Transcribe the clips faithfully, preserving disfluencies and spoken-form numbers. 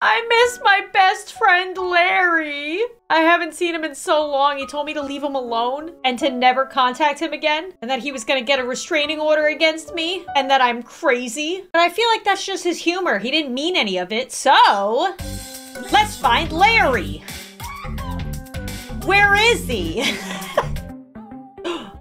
I miss my best friend, Larry. I haven't seen him in so long. He told me to leave him alone and to never contact him again, and that he was gonna get a restraining order against me and that I'm crazy. But I feel like that's just his humor. He didn't mean any of it. So let's find Larry. Where is he?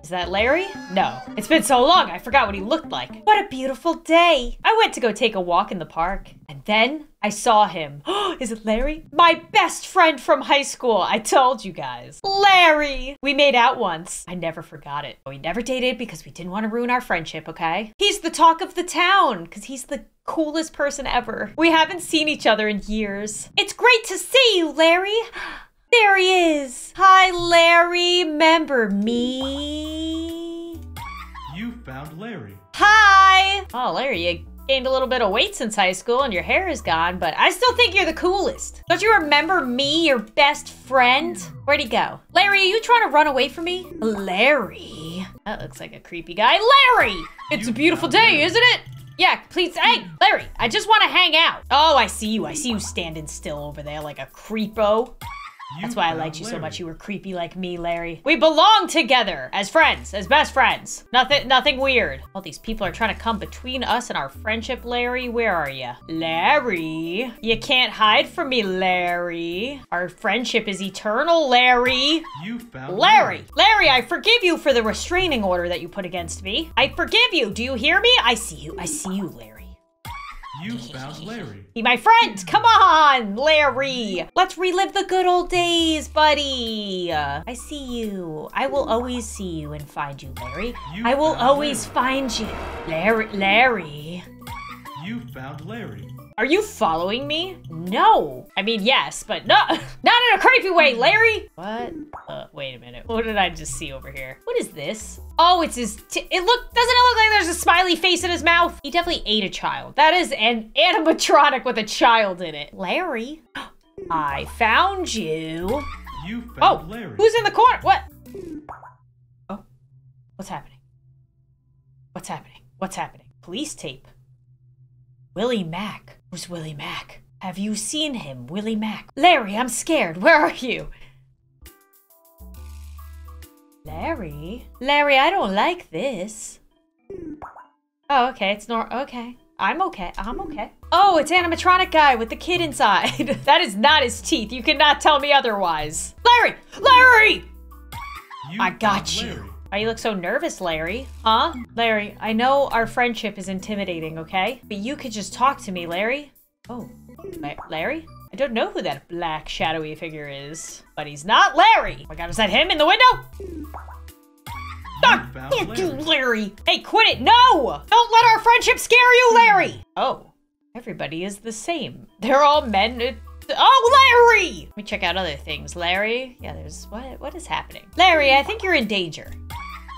Is that Larry? No. It's been so long, I forgot what he looked like. What a beautiful day. I went to go take a walk in the park, and then I saw him. Is it Larry? My best friend from high school. I told you guys. Larry! We made out once. I never forgot it. We never dated because we didn't want to ruin our friendship, okay? He's the talk of the town because he's the coolest person ever. We haven't seen each other in years. It's great to see you, Larry. There he is. Hi, Larry. Remember me? You found Larry. Hi. Oh, Larry, you gained a little bit of weight since high school and your hair is gone, but I still think you're the coolest. Don't you remember me, your best friend? Where'd he go? Larry, are you trying to run away from me? Larry. That looks like a creepy guy. Larry! It's a beautiful day, isn't it? Yeah, please, hey, Larry, I just want to hang out. Oh, I see you. I see you standing still over there like a creepo. That's why I liked you so much. You were creepy like me, Larry. We belong together as friends, as best friends. Nothing, nothing weird. All these people are trying to come between us and our friendship, Larry. Where are you? Larry, you can't hide from me, Larry. Our friendship is eternal, Larry. You found Larry. Larry, I forgive you for the restraining order that you put against me. I forgive you. Do you hear me? I see you. I see you, Larry. You found Larry. Be my friend. Come on, Larry. Let's relive the good old days, buddy. I see you. I will always see you and find you, Larry. You I will always Larry. find you. Larry, Larry. You found Larry. Are you following me? No. I mean, yes, but no. Not in a creepy way, Larry. What? Uh, wait a minute. What did I just see over here? What is this? Oh, it's his, t it look, doesn't it look like there's a smiley face in his mouth? He definitely ate a child. That is an animatronic with a child in it. Larry, I found you. You found oh, Larry. Who's in the corner? What? Oh, what's happening? What's happening? What's happening? Police tape. Willie Mack. Who's Willie Mack? Have you seen him, Willie Mack? Larry, I'm scared. Where are you? Larry? Larry, I don't like this. Oh, okay. It's not okay. I'm okay. I'm okay. Oh, it's animatronic guy with the kid inside. That is not his teeth. You cannot tell me otherwise. Larry! Larry! You I got you. Larry. Why you look so nervous, Larry? Huh? Larry, I know our friendship is intimidating, okay? But you could just talk to me, Larry. Oh, La Larry? I don't know who that black shadowy figure is, but he's not Larry. Oh my God, is that him in the window? Ah, fuck you, Larry. Hey, quit it. No! Don't let our friendship scare you, Larry. Oh, everybody is the same. They're all men. Oh, Larry! Let me check out other things, Larry. Yeah, there's what? What is happening? Larry, I think you're in danger.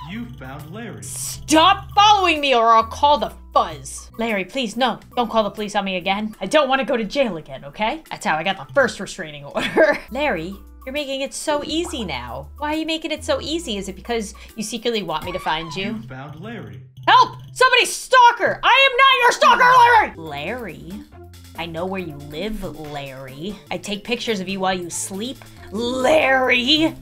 You found Larry. Stop following me or I'll call the fuzz. Larry, please, no. Don't call the police on me again. I don't want to go to jail again, okay? That's how I got the first restraining order. Larry, you're making it so easy now. Why are you making it so easy? Is it because you secretly want me to find you? You found Larry. Help! Somebody stalker! I am not your stalker, Larry! Larry, I know where you live, Larry. I take pictures of you while you sleep, Larry!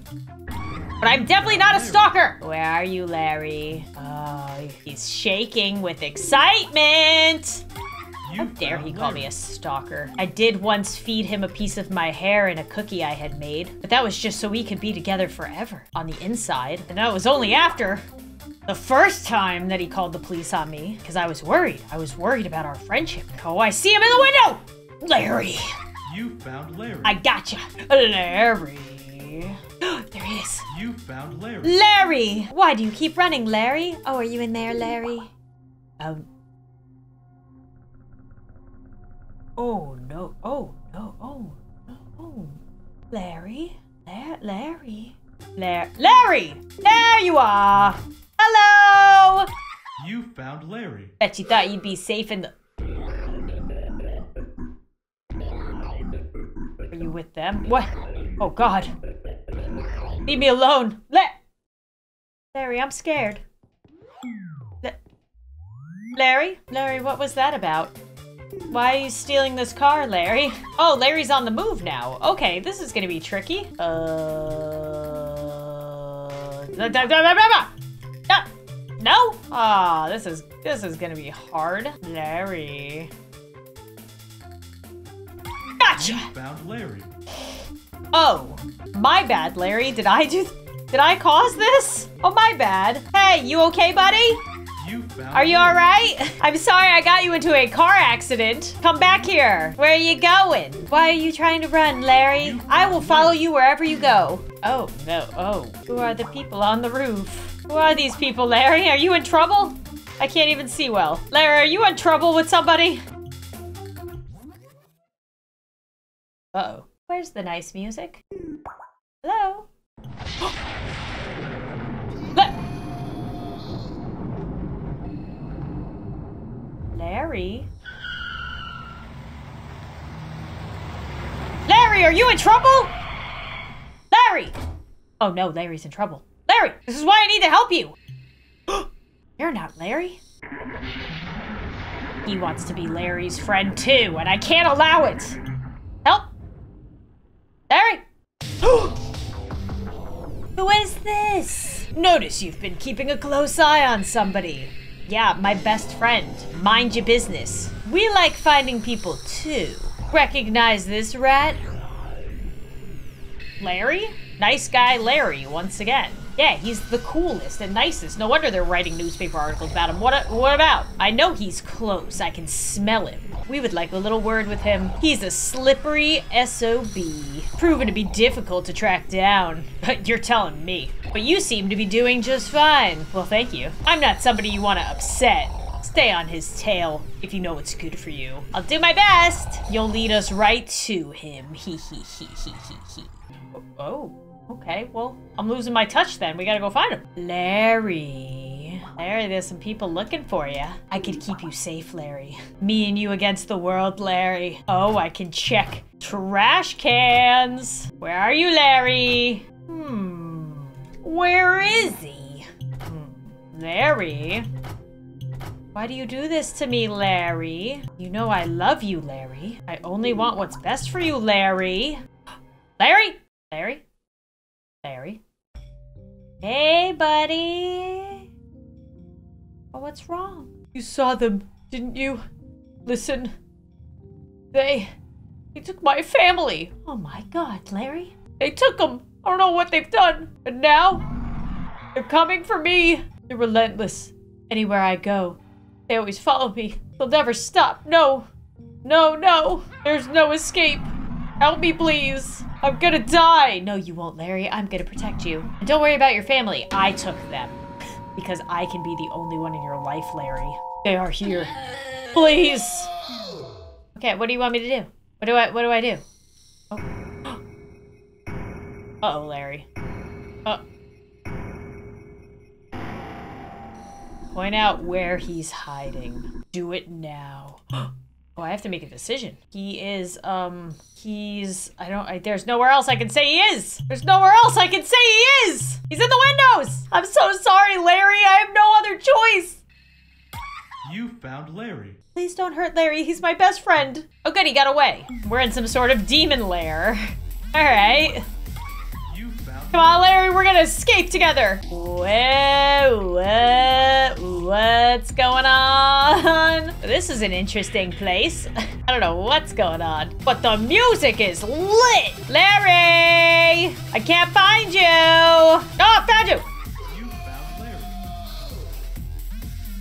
But I'm definitely not a stalker! Where are you, Larry? Oh, he's shaking with excitement! How dare he call me a stalker? I did once feed him a piece of my hair and a cookie I had made, but that was just so we could be together forever on the inside. And that was only after the first time that he called the police on me, because I was worried. I was worried about our friendship. Oh, I see him in the window! Larry! You found Larry. I gotcha! Larry! There he is. You found Larry. Larry! Why do you keep running, Larry? Oh, are you in there, Larry? Um. Oh, no. Oh, no. Oh, no. Oh. Larry? La Larry? La Larry! There you are! Hello! You found Larry. Bet you thought you'd be safe in the... Are you with them? What? Oh, God. Leave me alone. La Larry, I'm scared. La Larry? Larry, what was that about? Why are you stealing this car, Larry? Oh, Larry's on the move now. Okay, this is gonna be tricky. Uh... No! No? Aw, this is, this is gonna be hard. Larry. Gotcha! You found Larry. Oh, my bad, Larry. Did I do... Did I cause this? Oh, my bad. Hey, you okay, buddy? You found Are you all right? I'm sorry I got you into a car accident. Come back here. Where are you going? Why are you trying to run, Larry? I will follow you wherever you go. Oh, no. Oh. Who are the people on the roof? Who are these people, Larry? Are you in trouble? I can't even see well. Larry, are you in trouble with somebody? Uh-oh. Where's the nice music? Hello? Larry? Larry, are you in trouble? Larry! Oh no, Larry's in trouble. Larry, this is why I need to help you! You're not Larry. He wants to be Larry's friend too, and I can't allow it! Help! Larry! Who is this? Notice you've been keeping a close eye on somebody. Yeah, my best friend. Mind your business. We like finding people too. Recognize this rat? Larry? Nice guy Larry, once again. Yeah, he's the coolest and nicest. No wonder they're writing newspaper articles about him. What, what about? I know he's close. I can smell him. We would like a little word with him. He's a slippery S O B. Proven to be difficult to track down. You're telling me. But you seem to be doing just fine. Well, thank you. I'm not somebody you want to upset. Stay on his tail if you know what's good for you. I'll do my best. You'll lead us right to him. He he he he he he. Oh, okay. Well, I'm losing my touch then. We gotta go find him. Larry. Larry, there's some people looking for you. I could keep you safe, Larry. Me and you against the world, Larry. Oh, I can check trash cans. Where are you, Larry? Hmm. Where is he? Larry? Why do you do this to me, Larry? You know I love you, Larry. I only want what's best for you, Larry. Larry? Larry? Larry? Hey, buddy. Oh, what's wrong? You saw them, didn't you? Listen. They... They took my family. Oh my God, Larry. They took them. I don't know what they've done, but now they're coming for me. They're relentless. Anywhere I go, they always follow me. They'll never stop. No, no, no. There's no escape. Help me, please. I'm gonna die. No, you won't, Larry. I'm gonna protect you. And don't worry about your family. I took them because I can be the only one in your life, Larry. They are here. Please. Okay, what do you want me to do? What do I, what do I do? Oh. Uh-oh, Larry. Uh Point out where he's hiding. Do it now. Oh, I have to make a decision. He is, um, he's, I don't, I, there's nowhere else I can say he is. There's nowhere else I can say he is. He's in the windows. I'm so sorry, Larry. I have no other choice. You found Larry. Please don't hurt Larry. He's my best friend. Oh, good. He got away. We're in some sort of demon lair. All right. Come on, Larry, we're gonna escape together. Whoa, whoa, what's going on? This is an interesting place. I don't know what's going on, but the music is lit. Larry, I can't find you. Oh, I found you. You found Larry.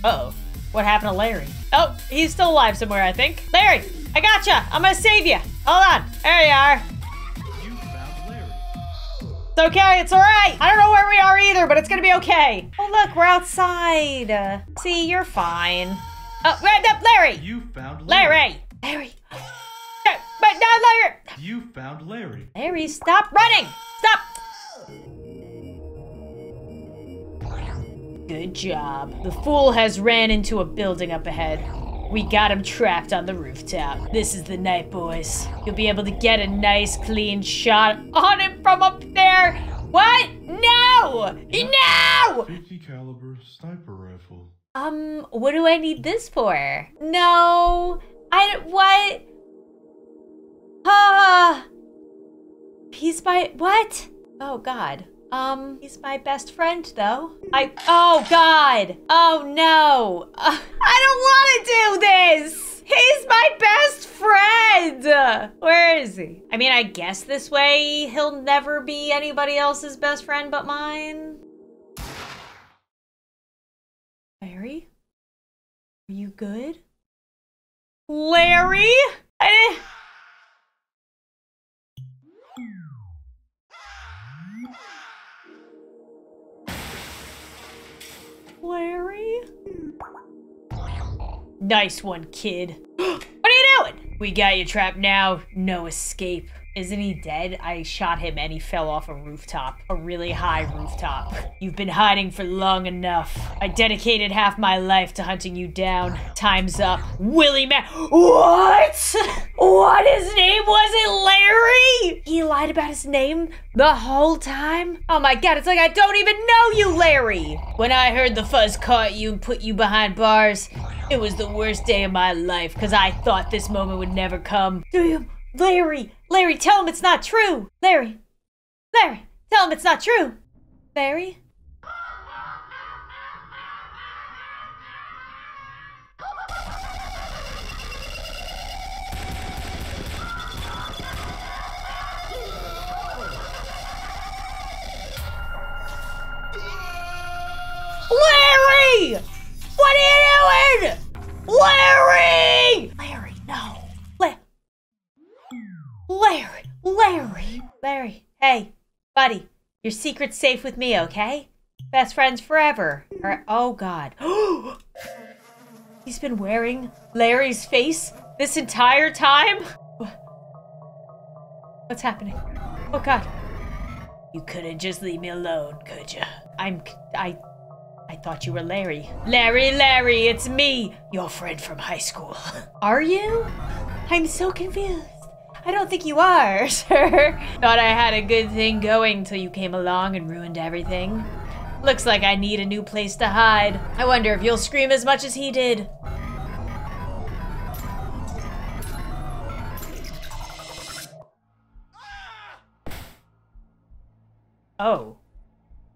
Uh-oh, what happened to Larry? Oh, he's still alive somewhere, I think. Larry, I gotcha. I'm gonna save you. Hold on, there you are. It's okay, it's all right. I don't know where we are either, but it's gonna be okay. Oh, look, we're outside. See, you're fine. Oh, wait, no, Larry! You found Larry. Larry! Larry! No, but no, Larry! You found Larry. Larry, stop running! Stop! Good job. The fool has ran into a building up ahead. We got him trapped on the rooftop. This is the night, boys. You'll be able to get a nice, clean shot on him from up there. What? No! No! fifty caliber sniper rifle. Um, what do I need this for? No, I what? Ah, he's my what? Oh God. Um, he's my best friend though. I oh God. Oh no. Uh, I don't want to do this. He's my best friend! Where is he? I mean, I guess this way he'll never be anybody else's best friend but mine. Larry? Are you good? Larry? I didn't... Larry? Nice one, kid. What are you doing? We got you trapped now. No escape. Isn't he dead? I shot him and he fell off a rooftop. A really high rooftop. You've been hiding for long enough. I dedicated half my life to hunting you down. Time's up. Willie Mack. What? What? His name wasn't Larry? He lied about his name the whole time? Oh my God, it's like I don't even know you, Larry. When I heard the fuzz caught you and put you behind bars, it was the worst day of my life because I thought this moment would never come. Damn, Larry, Larry, tell him it's not true. Larry, Larry, tell him it's not true. Larry? Larry! What are you doing? Larry! Larry, no. La Larry, Larry. Larry, hey, buddy, your secret's safe with me, okay? Best friends forever. Or, oh, God. He's been wearing Larry's face this entire time? What's happening? Oh, God. You couldn't just leave me alone, could you? I'm... I... I thought you were Larry. Larry, Larry, it's me, your friend from high school. Are you? I'm so confused. I don't think you are, sir. Thought I had a good thing going till you came along and ruined everything. Looks like I need a new place to hide. I wonder if you'll scream as much as he did. Oh.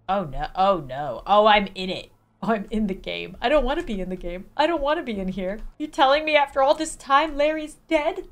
Oh no, oh no, oh I'm in it. Oh, I'm in the game. I don't want to be in the game. I don't want to be in here. You're telling me after all this time Larry's dead?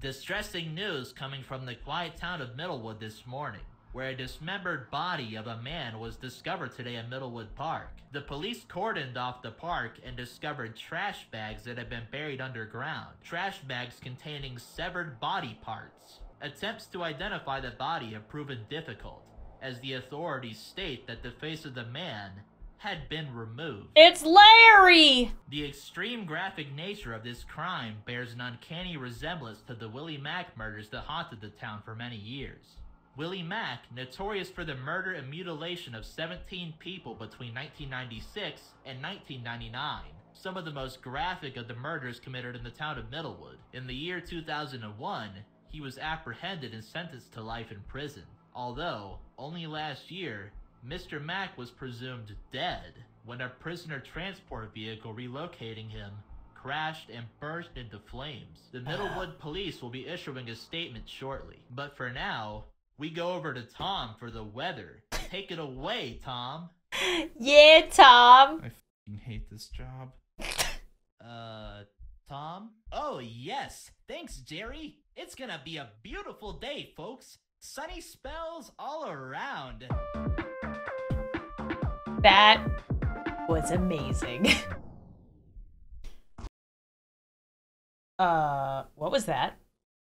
Distressing news coming from the quiet town of Middlewood this morning, where a dismembered body of a man was discovered today in Middlewood Park. The police cordoned off the park and discovered trash bags that had been buried underground. Trash bags containing severed body parts. Attempts to identify the body have proven difficult, as the authorities state that the face of the man had been removed. It's Larry! The extreme graphic nature of this crime bears an uncanny resemblance to the Willie Mack murders that haunted the town for many years. Willie Mack, notorious for the murder and mutilation of seventeen people between nineteen ninety-six and nineteen ninety-nine, some of the most graphic of the murders committed in the town of Middlewood. In the year two thousand one, he was apprehended and sentenced to life in prison. Although, only last year, Mister Mack was presumed dead when a prisoner transport vehicle relocating him crashed and burst into flames. The Middlewood police will be issuing a statement shortly. But for now, we go over to Tom for the weather. Take it away, Tom. Yeah, Tom. I f***ing hate this job. uh, Tom? Oh, yes. Thanks, Jerry. It's gonna be a beautiful day, folks. Sunny spells all around. That was amazing. uh, what was that?